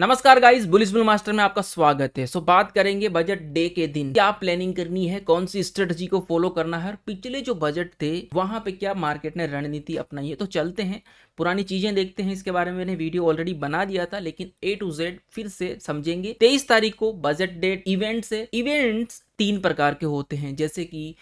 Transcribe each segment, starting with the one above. नमस्कार guys, bullish bull master में आपका स्वागत है। सो बात करेंगे बजट डे के दिन क्या प्लानिंग करनी है, कौन सी स्ट्रेटजी को फॉलो करना है और पिछले जो बजट थे वहां पे क्या मार्केट ने रणनीति अपनाई है। तो चलते हैं, पुरानी चीजें देखते हैं। इसके बारे में मैंने वीडियो ऑलरेडी बना दिया था, लेकिन A to Z फिर से समझेंगे। 23 तारीख को बजट डे इवेंट्स है। इवेंट्स 3 प्रकार के होते हैं, जैसे कि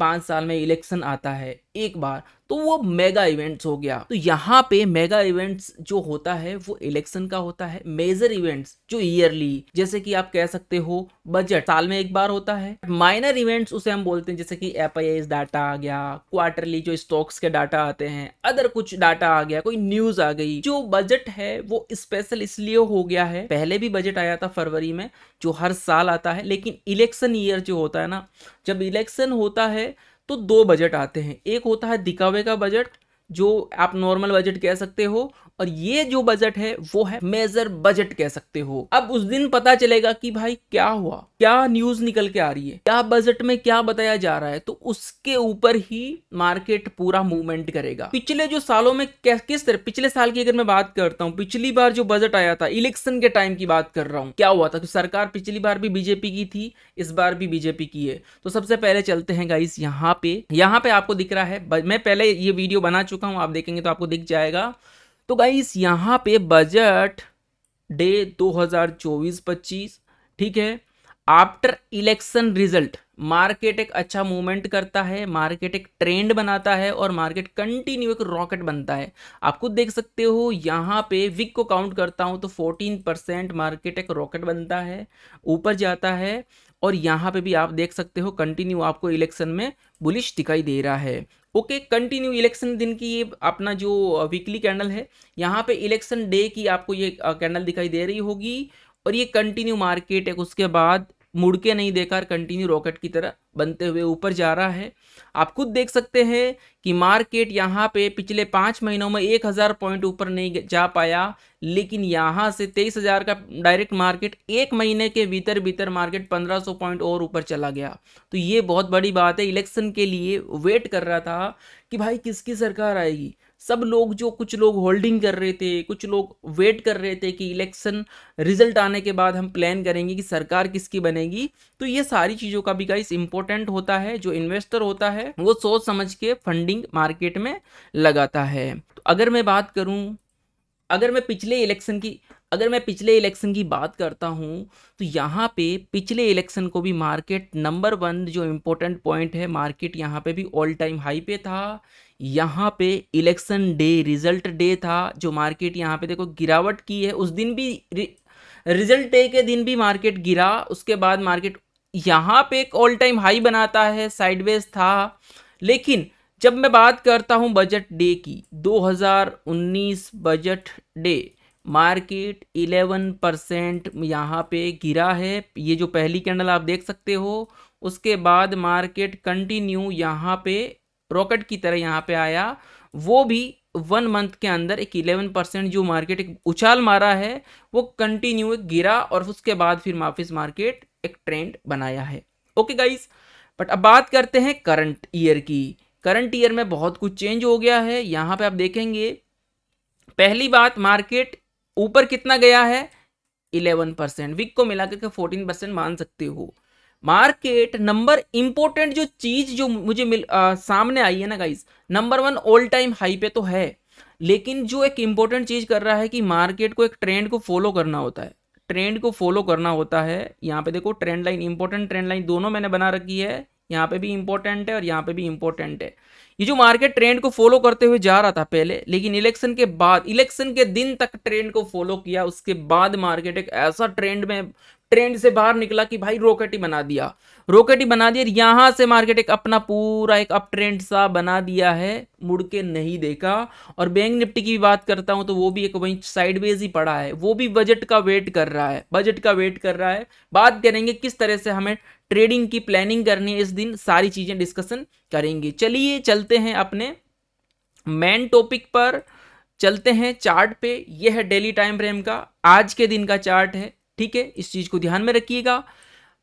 5 साल में इलेक्शन आता है एक बार, तो वो मेगा इवेंट्स हो गया। तो यहाँ पे मेगा इवेंट्स जो होता है वो इलेक्शन का होता है। मेजर इवेंट्स जो ईयरली, जैसे कि आप कह सकते हो बजट साल में एक बार होता है। माइनर इवेंट्स उसे हम बोलते हैं, जैसे कि FIIs डाटा आ गया, क्वार्टरली जो स्टॉक्स के डाटा आते हैं, अदर कुछ डाटा आ गया, कोई न्यूज आ गई। जो बजट है वो स्पेशल इसलिए हो गया है, पहले भी बजट आया था फरवरी में जो हर साल आता है, लेकिन इलेक्शन ईयर जो होता है ना, जब इलेक्शन होता है तो 2 बजट आते हैं। एक होता है दिखावे का बजट जो आप नॉर्मल बजट कह सकते हो, और ये जो बजट है वो है मेजर बजट कह सकते हो। अब उस दिन पता चलेगा कि भाई क्या हुआ, क्या न्यूज निकल के आ रही है, क्या बजट में क्या बताया जा रहा है, तो उसके ऊपर ही मार्केट पूरा मूवमेंट करेगा। पिछले जो सालों में किस तरह, पिछले साल की अगर मैं बात करता हूँ, पिछली बार जो बजट आया था इलेक्शन के टाइम की बात कर रहा हूँ, क्या हुआ था कि सरकार पिछली बार भी बीजेपी की थी, इस बार भी बीजेपी की है। तो सबसे पहले चलते हैं गाइस, यहाँ पे आपको दिख रहा है, मैं पहले ये वीडियो बना चुका हूँ, आप देखेंगे तो आपको दिख जाएगा। तो गाइस यहाँ पे बजट डे 2024-25, ठीक है, आफ्टर इलेक्शन रिजल्ट मार्केट एक अच्छा मूवमेंट करता है, मार्केट एक ट्रेंड बनाता है और मार्केट कंटिन्यू एक रॉकेट बनता है। आप खुद देख सकते हो, यहाँ पे वीक को काउंट करता हूँ तो 14% मार्केट एक रॉकेट बनता है, ऊपर जाता है। और यहाँ पे भी आप देख सकते हो कंटिन्यू आपको इलेक्शन में बुलिश दिखाई दे रहा है। ओके, कंटिन्यू इलेक्शन दिन की ये अपना जो वीकली कैंडल है, यहाँ पे इलेक्शन डे की आपको ये कैंडल दिखाई दे रही होगी, और ये कंटिन्यू मार्केट एक उसके बाद मुड़ के नहीं देखा, कंटिन्यू रॉकेट की तरह बनते हुए ऊपर जा रहा है। आप खुद देख सकते हैं कि मार्केट यहाँ पे पिछले 5 महीनों में 1000 पॉइंट ऊपर नहीं जा पाया, लेकिन यहाँ से 23,000 का डायरेक्ट मार्केट 1 महीने के भीतर मार्केट 1500 पॉइंट और ऊपर चला गया। तो ये बहुत बड़ी बात है, इलेक्शन के लिए वेट कर रहा था कि भाई किसकी सरकार आएगी। सब लोग जो कुछ लोग होल्डिंग कर रहे थे, कुछ लोग वेट कर रहे थे कि इलेक्शन रिजल्ट आने के बाद हम प्लान करेंगे कि सरकार किसकी बनेगी। तो ये सारी चीज़ों का भी गाइस इम्पोर्टेंट होता है। जो इन्वेस्टर होता है वो सोच समझ के फंडिंग मार्केट में लगाता है। तो अगर मैं बात करूं, अगर मैं पिछले इलेक्शन की बात करता हूं, तो यहाँ पे पिछले इलेक्शन को भी मार्केट नंबर 1 जो इम्पोर्टेंट पॉइंट है, मार्केट यहाँ पे भी ऑल टाइम हाई पे था। यहाँ पे इलेक्शन डे रिजल्ट डे था, जो मार्केट यहाँ पे देखो गिरावट की है। उस दिन भी रिजल्ट डे के दिन भी मार्केट गिरा, उसके बाद मार्केट यहाँ पे एक ऑल टाइम हाई बनाता है, साइडवेज था। लेकिन जब मैं बात करता हूँ बजट डे की, 2019 बजट डे मार्केट 11% यहाँ पे गिरा है, ये जो पहली कैंडल आप देख सकते हो। उसके बाद मार्केट कंटिन्यू यहाँ पे रॉकेट की तरह यहाँ पे आया, वो भी 1 मंथ के अंदर एक 11% जो मार्केट एक उछाल मारा है वो कंटिन्यू एक गिरा, और उसके बाद फिर वापस मार्केट एक ट्रेंड बनाया है। ओके गाइस, बट अब बात करते हैं करंट ईयर की। करंट ईयर में बहुत कुछ चेंज हो गया है। यहाँ पे आप देखेंगे, पहली बात मार्केट ऊपर कितना गया है, 11%, वीक को मिला करके 14% मान सकते हो। मार्केट नंबर इंपॉर्टेंट जो चीज जो मुझे सामने आई है ना guys, number 1 all time high पे तो है, लेकिन जो एक इंपॉर्टेंट चीज कर रहा है कि मार्केट को एक ट्रेंड को फॉलो करना होता है, ट्रेंड को फॉलो करना होता है। यहाँ पे देखो trend line, important trend line दोनों मैंने बना रखी है, यहाँ पे भी इंपॉर्टेंट है और यहाँ पे भी इंपॉर्टेंट है। ये जो मार्केट ट्रेंड को फॉलो करते हुए जा रहा था पहले, लेकिन इलेक्शन के बाद, इलेक्शन के दिन तक ट्रेंड को फॉलो किया, उसके बाद मार्केट एक ऐसा ट्रेंड से बाहर निकला कि भाई रॉकेट ही बना दिया। यहाँ से मार्केट एक अपना पूरा एक अप ट्रेंड सा बना दिया है, मुड़ के नहीं देखा। और बैंक निफ्टी की भी बात करता हूँ तो वो भी एक वहीं साइडवेज ही पड़ा है, वो भी बजट का वेट कर रहा है। बात करेंगे किस तरह से हमें ट्रेडिंग की प्लानिंग करनी है, इस दिन सारी चीज़ें डिस्कशन करेंगे। चलिए चलते हैं अपने मेन टॉपिक पर, चलते हैं चार्ट पे। यह है डेली टाइम फ्रेम का, आज के दिन का चार्ट है, ठीक है, इस चीज़ को ध्यान में रखिएगा।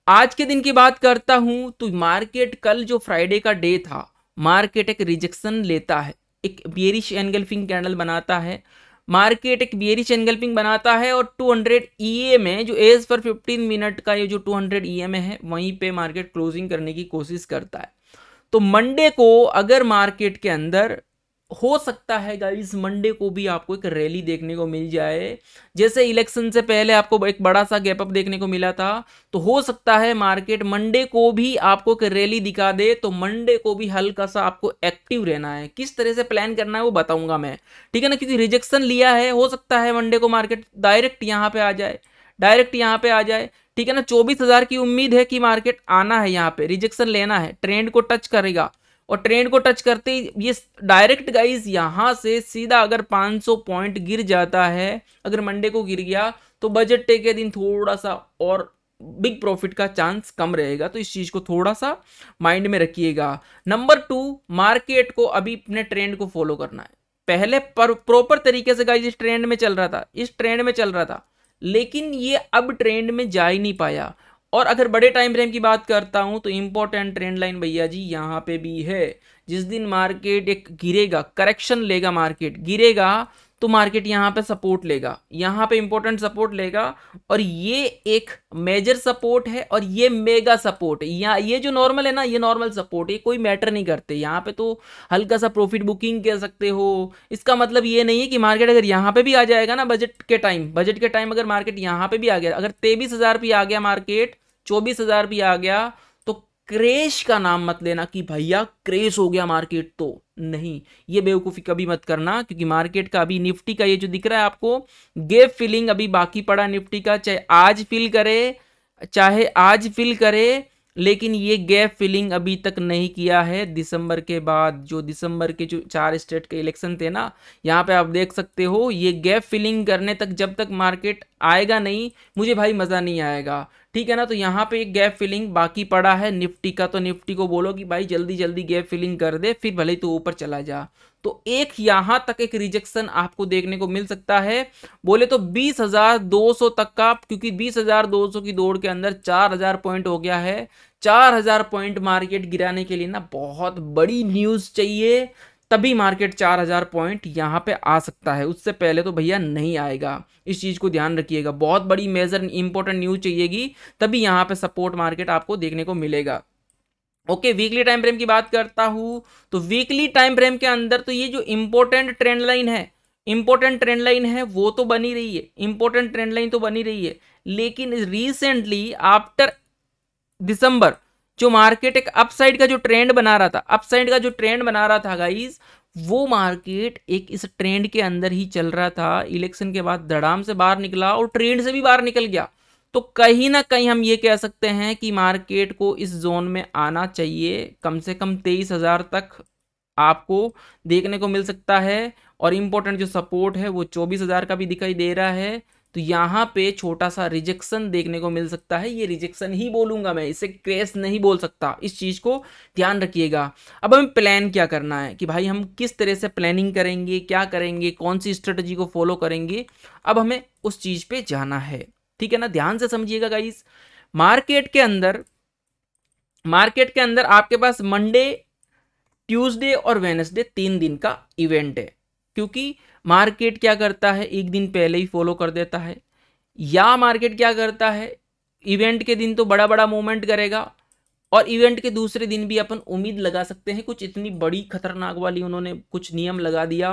आज के दिन की बात करता हूं तो मार्केट कल जो फ्राइडे का डे था, मार्केट एक रिजेक्शन लेता है, एक बेरिश एनगल्फिंग कैंडल बनाता है, मार्केट एक बेयरिश एनगल्पिंग बनाता है और 200 ईए में जो एज पर 15 मिनट का ये जो 200 ईए में है वहीं पे मार्केट क्लोजिंग करने की कोशिश करता है। तो मंडे को अगर मार्केट के अंदर हो सकता है गाइस मंडे को भी आपको एक रैली देखने को मिल जाए, जैसे इलेक्शन से पहले आपको एक बड़ा सा गैप अप देखने को मिला था, तो हो सकता है मार्केट मंडे को भी आपको एक रैली दिखा दे। तो मंडे को भी हल्का सा आपको एक्टिव रहना है, किस तरह से प्लान करना है वो बताऊंगा मैं, ठीक है ना, क्योंकि रिजेक्शन लिया है, हो सकता है मंडे को मार्केट डायरेक्ट यहाँ पे आ जाए, डायरेक्ट यहाँ पे आ जाए, ठीक है ना। 24,000 की उम्मीद है कि मार्केट आना है, यहाँ पे रिजेक्शन लेना है, ट्रेंड को टच करेगा और ट्रेंड को टच करते ही ये डायरेक्ट गाइस यहाँ से सीधा अगर 500 पॉइंट गिर जाता है, अगर मंडे को गिर गया तो बजट डे के दिन थोड़ा सा और बिग प्रॉफिट का चांस कम रहेगा, तो इस चीज़ को थोड़ा सा माइंड में रखिएगा। नंबर 2, मार्केट को अभी अपने ट्रेंड को फॉलो करना है। पहले प्रॉपर तरीके से गाइस इस ट्रेंड में चल रहा था, इस ट्रेंड में चल रहा था, लेकिन ये अब ट्रेंड में जा ही नहीं पाया। और अगर बड़े टाइम फ्रेम की बात करता हूं तो इंपॉर्टेंट ट्रेंड लाइन भैया जी यहां पे भी है। जिस दिन मार्केट एक गिरेगा, करेक्शन लेगा, मार्केट गिरेगा तो मार्केट यहां पे सपोर्ट लेगा, यहां पे इंपॉर्टेंट सपोर्ट लेगा और ये एक मेजर सपोर्ट है और ये मेगा सपोर्ट है। यहाँ ये जो नॉर्मल है ना, ये नॉर्मल सपोर्ट, ये कोई मैटर नहीं करते। यहाँ पे तो हल्का सा प्रॉफिट बुकिंग कह सकते हो। इसका मतलब ये नहीं है कि मार्केट अगर यहाँ पे भी आ जाएगा ना बजट के टाइम अगर मार्केट यहाँ पे भी आ गया, अगर 23,000 भी आ गया मार्केट, 24,000 भी आ गया, तो क्रेश का नाम मत लेना कि भैया क्रेश हो गया मार्केट, तो नहीं, ये बेवकूफ़ी कभी मत करना। क्योंकि मार्केट का अभी निफ्टी का ये जो दिख रहा है आपको गैप फिलिंग अभी बाकी पड़ा निफ्टी का, चाहे आज फिल करे लेकिन ये गैप फिलिंग अभी तक नहीं किया है। दिसंबर के बाद जो चार स्टेट के इलेक्शन थे ना, यहाँ पे आप देख सकते हो, ये गैप फिलिंग करने तक जब तक मार्केट आएगा नहीं, मुझे भाई मज़ा नहीं आएगा, ठीक है ना। तो यहाँ पे एक गैप फिलिंग बाकी पड़ा है निफ्टी का, तो निफ्टी को बोलो कि भाई जल्दी जल्दी गैप फिलिंग कर दे, फिर भले ही तो ऊपर चला जा। तो एक यहाँ तक एक रिजेक्शन आपको देखने को मिल सकता है, बोले तो 20,200 तक का, क्योंकि 20,200 की दौड़ के अंदर 4,000 पॉइंट हो गया है। 4,000 पॉइंट मार्केट गिराने के लिए ना बहुत बड़ी न्यूज़ चाहिए, तभी मार्केट 4,000 पॉइंट यहाँ पे आ सकता है, उससे पहले तो भैया नहीं आएगा। इस चीज़ को ध्यान रखिएगा, बहुत बड़ी मेजर इंपॉर्टेंट न्यूज़ चाहिएगी तभी यहाँ पे सपोर्ट मार्केट आपको देखने को मिलेगा। ओके, वीकली टाइम फ्रेम की बात करता हूँ तो वीकली टाइम फ्रेम के अंदर तो ये जो इंपॉर्टेंट ट्रेंड लाइन है वो तो बनी रही है, लेकिन रिसेंटली आफ्टर दिसंबर जो मार्केट एक अपसाइड का जो ट्रेंड बना रहा था, गाइस वो मार्केट एक इस ट्रेंड के अंदर ही चल रहा था। इलेक्शन के बाद धड़ाम से बाहर निकला और ट्रेंड से भी बाहर निकल गया। तो कहीं ना कहीं हम ये कह सकते हैं कि मार्केट को इस जोन में आना चाहिए, कम से कम 23,000 तक आपको देखने को मिल सकता है और इम्पोर्टेंट जो सपोर्ट है वो 24,000 का भी दिखाई दे रहा है। तो यहाँ पे छोटा सा रिजेक्शन देखने को मिल सकता है, ये रिजेक्शन ही बोलूँगा मैं, इसे क्रेश नहीं बोल सकता, इस चीज़ को ध्यान रखिएगा। अब हमें प्लान क्या करना है कि भाई हम किस तरह से प्लानिंग करेंगे, क्या करेंगे, कौन सी स्ट्रेटजी को फॉलो करेंगे, अब हमें उस चीज़ पे जाना है, ठीक है ना। ध्यान से समझिएगा गाइस, मार्केट के अंदर आपके पास मंडे, ट्यूसडे और वेडनेसडे 3 दिन का इवेंट है, क्योंकि मार्केट क्या करता है एक दिन पहले ही फॉलो कर देता है, या मार्केट क्या करता है इवेंट के दिन तो बड़ा बड़ा मूवमेंट करेगा और इवेंट के दूसरे दिन भी अपन उम्मीद लगा सकते हैं, कुछ इतनी बड़ी खतरनाक वाली उन्होंने कुछ नियम लगा दिया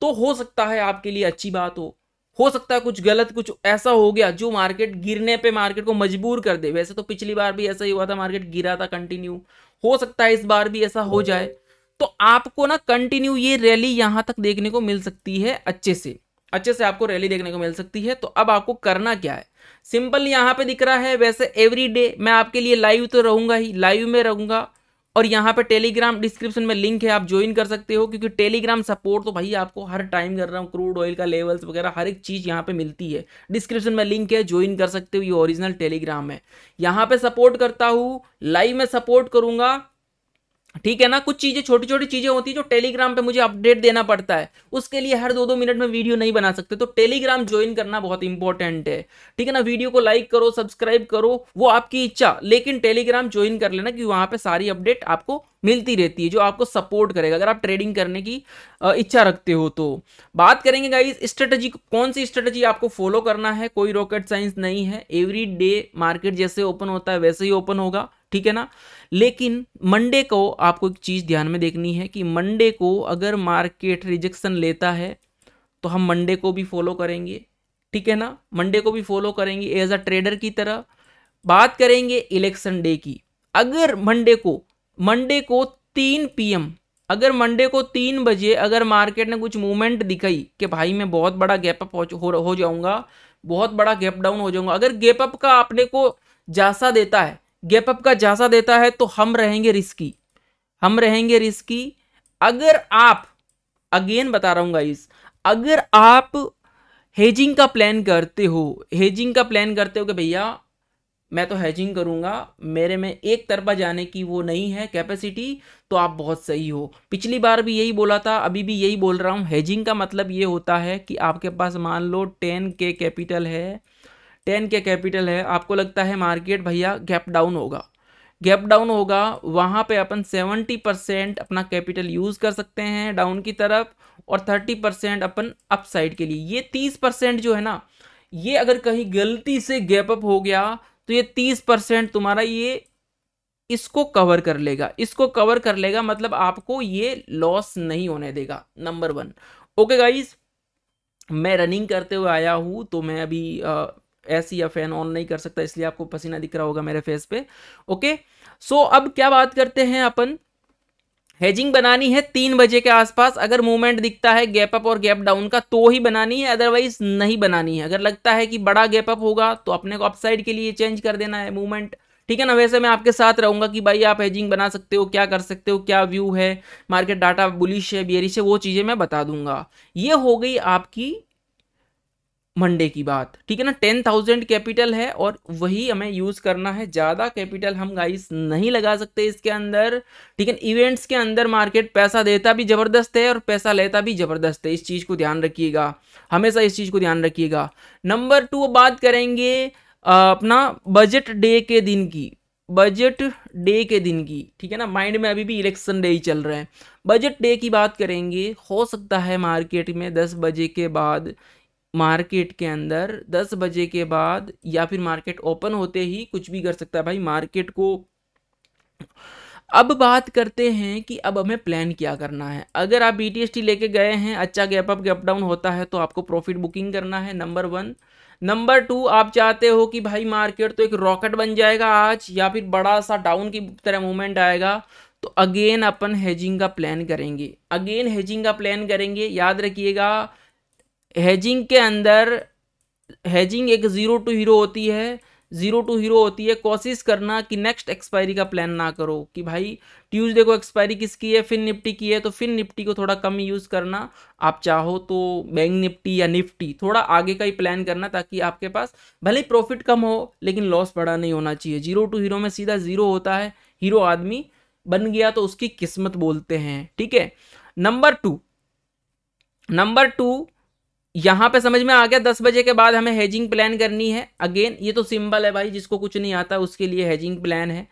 तो हो सकता है आपके लिए अच्छी बात हो सकता है कुछ गलत, कुछ ऐसा हो गया जो मार्केट गिरने पे मार्केट को मजबूर कर दे। वैसे तो पिछली बार भी ऐसा ही हुआ था, मार्केट गिरा था कंटिन्यू, हो सकता है इस बार भी ऐसा हो जाए। तो आपको ना कंटिन्यू ये रैली यहाँ तक देखने को मिल सकती है, अच्छे से आपको रैली देखने को मिल सकती है। तो अब आपको करना क्या है, सिंपल यहाँ पे दिख रहा है, वैसे एवरी डे मैं आपके लिए लाइव तो रहूँगा ही, लाइव में रहूँगा और यहाँ पे टेलीग्राम डिस्क्रिप्शन में लिंक है, आप ज्वाइन कर सकते हो, क्योंकि टेलीग्राम सपोर्ट तो भाई आपको हर टाइम कर रहा हूँ, क्रूड ऑयल का लेवल्स वगैरह हर एक चीज़ यहाँ पे मिलती है, डिस्क्रिप्शन में लिंक है, ज्वाइन कर सकते हो, ये ओरिजिनल टेलीग्राम है। यहाँ पे सपोर्ट करता हूँ, लाइव में सपोर्ट करूँगा, ठीक है ना। कुछ चीज़ें, छोटी छोटी चीज़ें होती है जो टेलीग्राम पे मुझे अपडेट देना पड़ता है, उसके लिए हर 2-2 मिनट में वीडियो नहीं बना सकते, तो टेलीग्राम ज्वाइन करना बहुत इंपॉर्टेंट है, ठीक है ना। वीडियो को लाइक करो, सब्सक्राइब करो, वो आपकी इच्छा, लेकिन टेलीग्राम ज्वाइन कर लेना, कि वहाँ पे सारी अपडेट आपको मिलती रहती है, जो आपको सपोर्ट करेगा अगर आप ट्रेडिंग करने की इच्छा रखते हो तो। बात करेंगे गाइस स्ट्रेटजी, कौन सी स्ट्रेटजी आपको फॉलो करना है। कोई रॉकेट साइंस नहीं है, एवरी डे मार्केट जैसे ओपन होता है वैसे ही ओपन होगा, ठीक है ना। लेकिन मंडे को आपको एक चीज़ ध्यान में देखनी है कि मंडे को अगर मार्केट रिजेक्शन लेता है तो हम मंडे को भी फॉलो करेंगे, ठीक है ना, मंडे को भी फॉलो करेंगे एज अ ट्रेडर की तरह। बात करेंगे इलेक्शन डे की। अगर मंडे को 3 PM, अगर मंडे को 3 बजे अगर मार्केट ने कुछ मूवमेंट दिखाई कि भाई मैं बहुत बड़ा गैप अप हो जाऊँगा, बहुत बड़ा गैप डाउन हो जाऊँगा, अगर गैप अप का अपने को झांसा देता है, गैप अप का झांसा देता है, तो हम रहेंगे रिस्की, हम रहेंगे रिस्की। अगर आप, अगेन बता रहा हूँ गाइस, अगर आप हेजिंग का प्लान करते हो, हेजिंग का प्लान करते हो कि भैया मैं तो हेजिंग करूँगा, मेरे में एक तरफा जाने की वो नहीं है कैपेसिटी, तो आप बहुत सही हो। पिछली बार भी यही बोला था, अभी भी यही बोल रहा हूँ। हेजिंग का मतलब ये होता है कि आपके पास मान लो 10K कैपिटल है, 10K कैपिटल है, आपको लगता है मार्केट भैया गैप डाउन होगा, गैप डाउन होगा, वहाँ पे अपन 70% अपना कैपिटल यूज़ कर सकते हैं डाउन की तरफ, और 30% अपन अपसाइड के लिए। ये 30% जो है ना, ये अगर कहीं गलती से गैप अप हो गया तो ये 30% तुम्हारा, ये इसको कवर कर लेगा, इसको कवर कर लेगा, मतलब आपको ये लॉस नहीं होने देगा, नंबर 1। ओके गाइज, मैं रनिंग करते हुए आया हूँ तो मैं अभी ऐसी या फैन ऑन नहीं कर सकता, इसलिए आपको पसीना दिख रहा होगा मेरे फेस पे। ओके सो अब क्या बात करते हैं अपन, हेजिंग बनानी है 3 बजे के आसपास, अगर मूवमेंट दिखता है गैप अप और गैप डाउन का तो ही बनानी है, अदरवाइज नहीं बनानी है। अगर लगता है कि बड़ा गैप अप होगा तो अपने को अपसाइड के लिए चेंज कर देना है मूवमेंट, ठीक है ना। वैसे मैं आपके साथ रहूंगा कि भाई आप हेजिंग बना सकते हो, क्या कर सकते हो, क्या व्यू है, मार्केट डाटा बुलिश है, बेयरिश है, वो चीज़ें मैं बता दूंगा। ये हो गई आपकी मंडे की बात, ठीक है ना। 10,000 कैपिटल है और वही हमें यूज़ करना है, ज़्यादा कैपिटल हम गाइस नहीं लगा सकते इसके अंदर, ठीक है। इवेंट्स के अंदर मार्केट पैसा देता भी ज़बरदस्त है और पैसा लेता भी ज़बरदस्त है, इस चीज़ को ध्यान रखिएगा, हमेशा इस चीज़ को ध्यान रखिएगा। नंबर 2, बात करेंगे अपना बजट डे के दिन की, बजट डे के दिन की, ठीक है ना। माइंड में अभी भी इलेक्शन डे ही चल रहे हैं। बजट डे की बात करेंगे, हो सकता है मार्केट में 10 बजे के बाद, मार्केट के अंदर 10 बजे के बाद या फिर मार्केट ओपन होते ही कुछ भी कर सकता है भाई मार्केट को। अब बात करते हैं कि अब हमें प्लान क्या करना है। अगर आप BTST लेके गए हैं, अच्छा गैप अप गैप डाउन होता है तो आपको प्रॉफिट बुकिंग करना है, नंबर 1। नंबर 2, आप चाहते हो कि भाई मार्केट तो एक रॉकेट बन जाएगा आज, या फिर बड़ा सा डाउन की तरह मूवमेंट आएगा, तो अगेन अपन हेजिंग का प्लान करेंगे, अगेन हेजिंग का प्लान करेंगे। याद रखिएगा हेजिंग के अंदर, हेजिंग एक 0 to 0 होती है, 0 to 0 होती है। कोशिश करना कि नेक्स्ट एक्सपायरी का प्लान ना करो कि भाई ट्यूसडे को एक्सपायरी किसकी है, फिर निफ्टी की है, तो फिर निफ्टी को थोड़ा कम यूज़ करना। आप चाहो तो बैंक निफ्टी या निफ्टी थोड़ा आगे का ही प्लान करना, ताकि आपके पास भले प्रॉफिट कम हो लेकिन लॉस बड़ा नहीं होना चाहिए। 0 to 0 में सीधा 0 होता है, हीरो आदमी बन गया तो उसकी किस्मत बोलते हैं, ठीक है। नंबर 2, यहाँ पे समझ में आ गया 10 बजे के बाद हमें हेजिंग प्लान करनी है। अगेन ये तो सिंपल है भाई, जिसको कुछ नहीं आता उसके लिए हेजिंग प्लान है।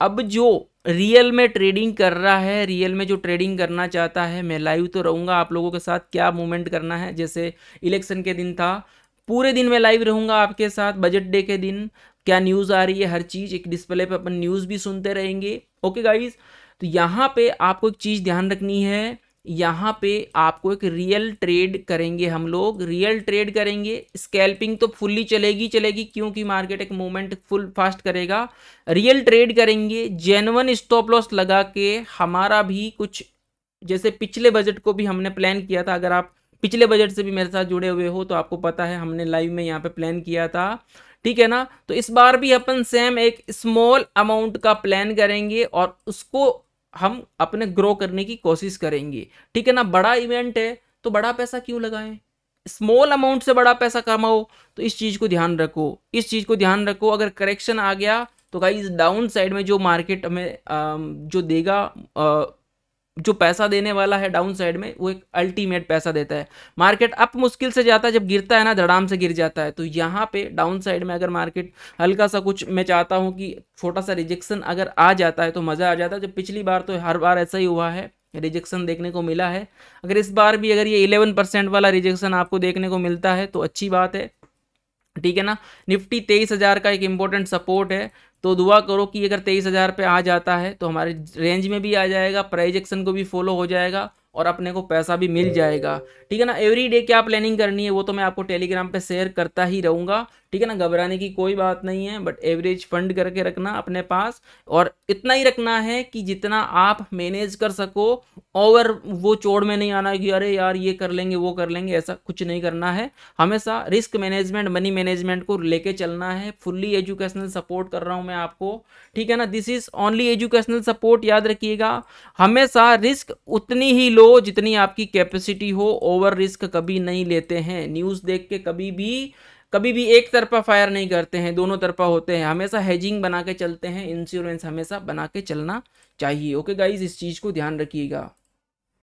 अब जो रियल में ट्रेडिंग कर रहा है, रियल में जो ट्रेडिंग करना चाहता है, मैं लाइव तो रहूँगा आप लोगों के साथ, क्या मूवमेंट करना है, जैसे इलेक्शन के दिन था पूरे दिन मैं लाइव रहूँगा आपके साथ, बजट डे के दिन क्या न्यूज़ आ रही है, हर चीज़ एक डिस्प्ले पर अपन न्यूज़ भी सुनते रहेंगे। ओके गाइज, तो यहाँ पर आपको एक चीज़ ध्यान रखनी है, यहाँ पे आपको एक रियल ट्रेड करेंगे हम लोग, रियल ट्रेड करेंगे। स्कैल्पिंग तो फुल्ली चलेगी क्योंकि मार्केट एक मूवमेंट फुल फास्ट करेगा। रियल ट्रेड करेंगे, जेन्युइन स्टॉप लॉस लगा के। हमारा भी कुछ जैसे पिछले बजट को भी हमने प्लान किया था, अगर आप पिछले बजट से भी मेरे साथ जुड़े हुए हो तो आपको पता है हमने लाइव में यहाँ पे प्लान किया था, ठीक है ना। तो इस बार भी अपन सेम एक स्मॉल अमाउंट का प्लान करेंगे और उसको हम अपने ग्रो करने की कोशिश करेंगे, ठीक है ना। बड़ा इवेंट है तो बड़ा पैसा क्यों लगाएं, स्मॉल अमाउंट से बड़ा पैसा कमाओ, तो इस चीज़ को ध्यान रखो, इस चीज़ को ध्यान रखो। अगर करेक्शन आ गया तो गाइस डाउन साइड में जो मार्केट हमें जो देगा, जो पैसा देने वाला है डाउन साइड में, वो एक अल्टीमेट पैसा देता है। मार्केट अप मुश्किल से जाता है, जब गिरता है ना धड़ाम से गिर जाता है। तो यहाँ पे डाउन साइड में अगर मार्केट हल्का सा कुछ, मैं चाहता हूँ कि छोटा सा रिजेक्शन अगर आ जाता है तो मज़ा आ जाता है। जब पिछली बार तो हर बार ऐसा ही हुआ है, रिजेक्शन देखने को मिला है। अगर इस बार भी अगर ये 11% वाला रिजेक्शन आपको देखने को मिलता है तो अच्छी बात है, ठीक है ना। निफ्टी 23,000 का एक इम्पोर्टेंट सपोर्ट है, तो दुआ करो कि अगर 23,000 पे आ जाता है तो हमारे रेंज में भी आ जाएगा, प्राइजेक्शन को भी फॉलो हो जाएगा और अपने को पैसा भी मिल जाएगा, ठीक है ना। एवरी डे क्या प्लानिंग करनी है वो तो मैं आपको टेलीग्राम पे शेयर करता ही रहूँगा, ठीक है ना। घबराने की कोई बात नहीं है, बट एवरेज फंड करके रखना अपने पास, और इतना ही रखना है कि जितना आप मैनेज कर सको। ओवर वो चोड़ में नहीं आना कि अरे यार ये कर लेंगे वो कर लेंगे, ऐसा कुछ नहीं करना है। हमेशा रिस्क मैनेजमेंट, मनी मैनेजमेंट को लेके चलना है। फुल्ली एजुकेशनल सपोर्ट कर रहा हूँ मैं आपको, ठीक है ना। This is only educational support, याद रखिएगा। हमेशा रिस्क उतनी ही लो जितनी आपकी कैपेसिटी हो, ओवर रिस्क कभी नहीं लेते हैं। न्यूज़ देख के कभी भी एक तरफा फायर नहीं करते हैं, दोनों तरफा होते हैं। हमेशा हेजिंग बना के चलते हैं, इंश्योरेंस हमेशा बना के चलना चाहिए। ओके गाइज, इस चीज़ को ध्यान रखिएगा।